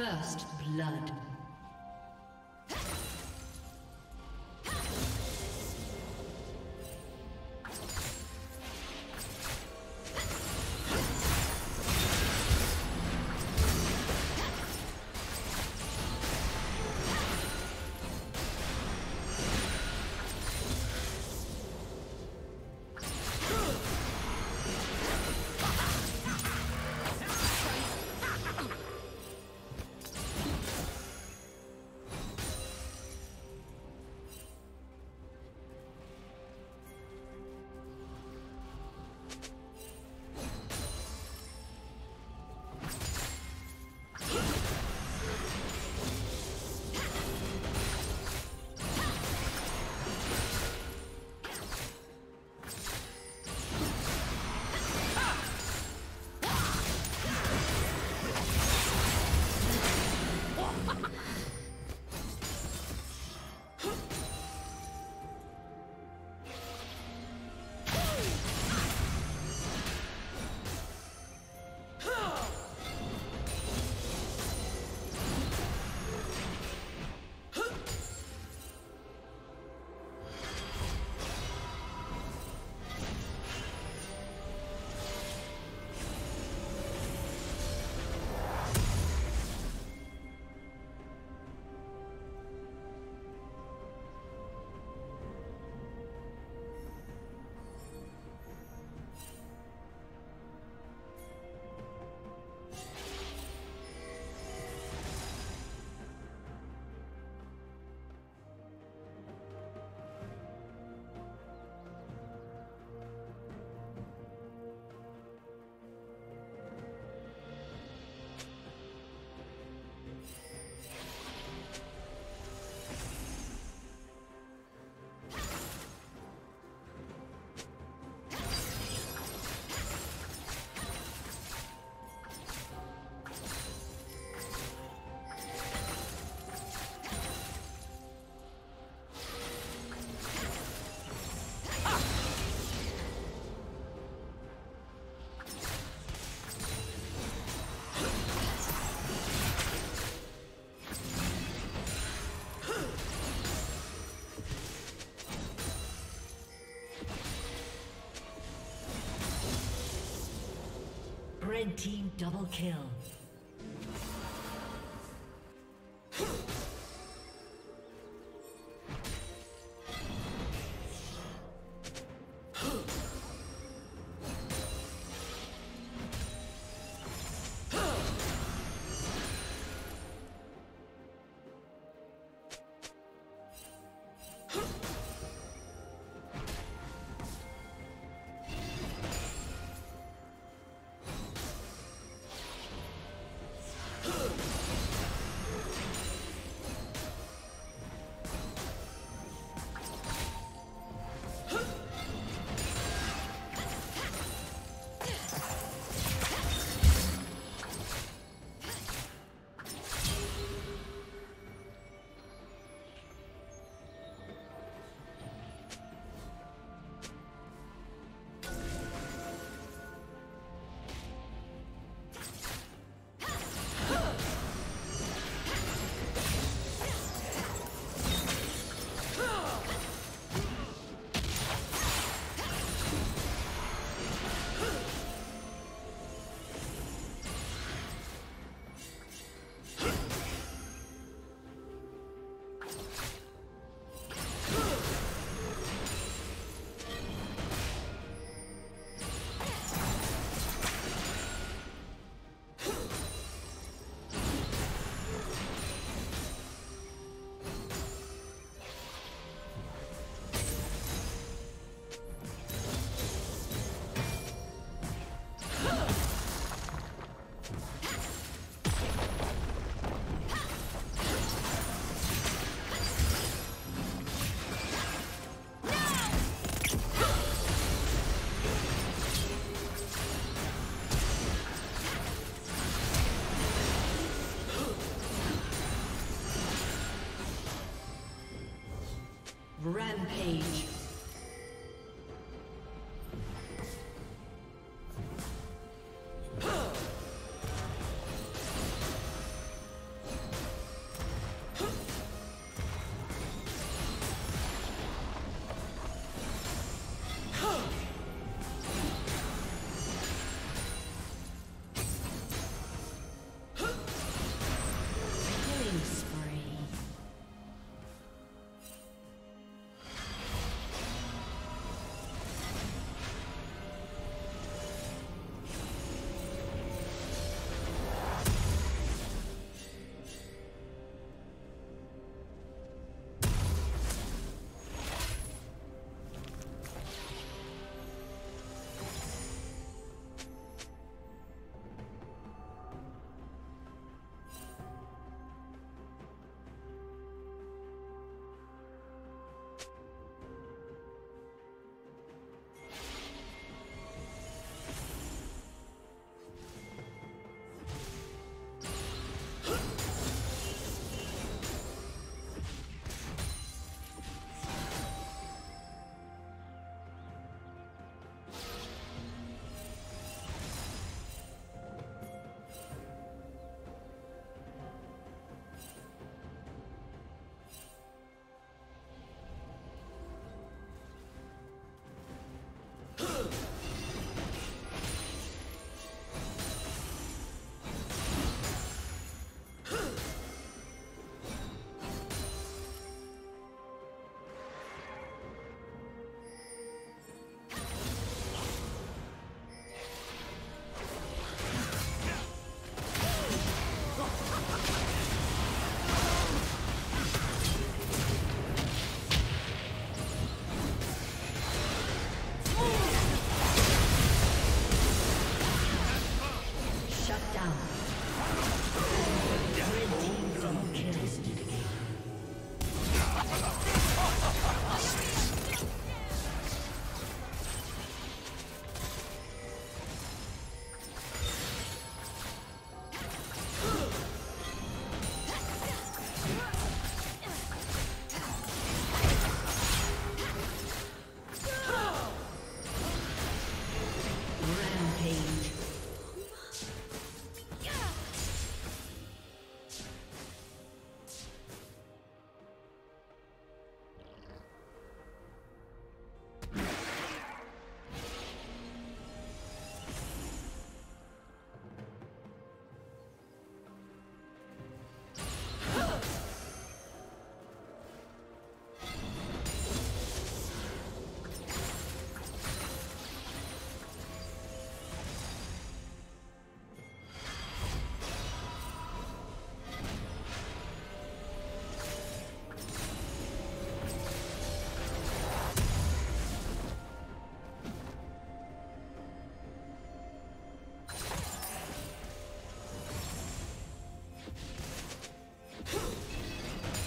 First blood. Red team double kill. Rampage. down. Red team double kill.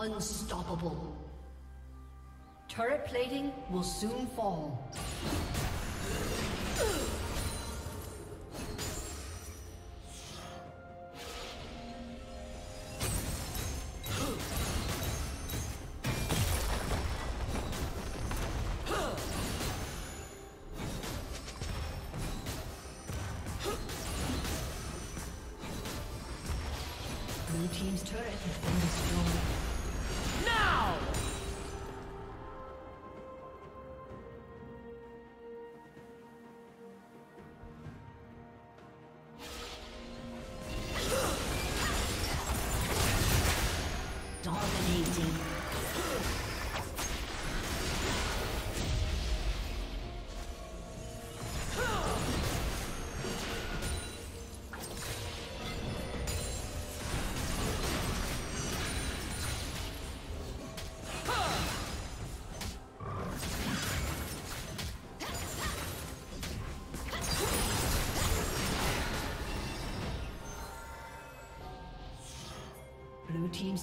Unstoppable. Turret plating will soon fall. Blue team's turret has been destroyed. Blue team's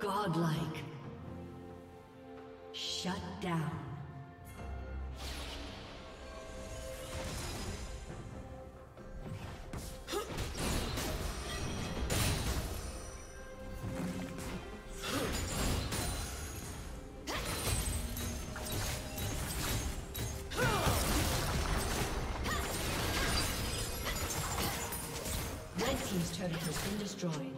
Godlike. Shut down. Red team's turret has been destroyed.